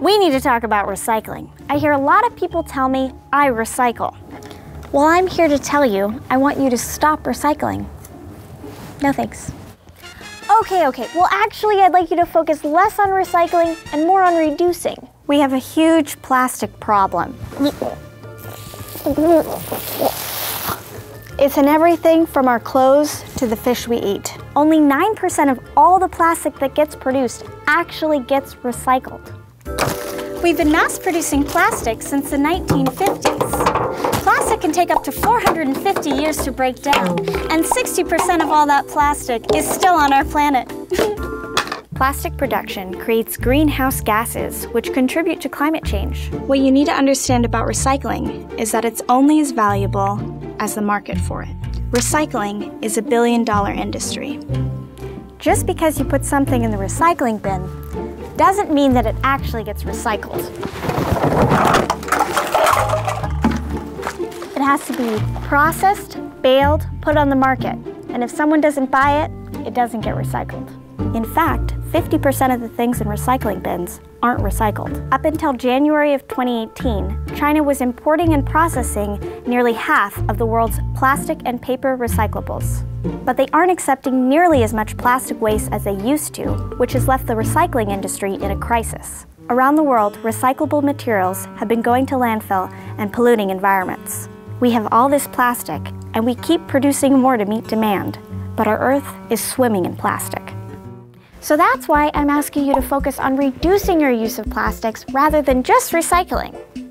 We need to talk about recycling. I hear a lot of people tell me I recycle. Well, I'm here to tell you, I want you to stop recycling. No thanks. Okay. Well, actually, I'd like you to focus less on recycling and more on reducing. We have a huge plastic problem. It's in everything from our clothes to the fish we eat. Only 9% of all the plastic that gets produced actually gets recycled. We've been mass producing plastic since the 1950s. Plastic can take up to 450 years to break down, and 60% of all that plastic is still on our planet. Plastic production creates greenhouse gases, which contribute to climate change. What you need to understand about recycling is that it's only as valuable as the market for it. Recycling is a billion-dollar industry. Just because you put something in the recycling bin doesn't mean that it actually gets recycled. It has to be processed, baled, put on the market. And if someone doesn't buy it, it doesn't get recycled. In fact, 50% of the things in recycling bins aren't recycled. Up until January of 2018, China was importing and processing nearly half of the world's plastic and paper recyclables. But they aren't accepting nearly as much plastic waste as they used to, which has left the recycling industry in a crisis. Around the world, recyclable materials have been going to landfill and polluting environments. We have all this plastic, and we keep producing more to meet demand, but our Earth is swimming in plastic. So that's why I'm asking you to focus on reducing your use of plastics rather than just recycling.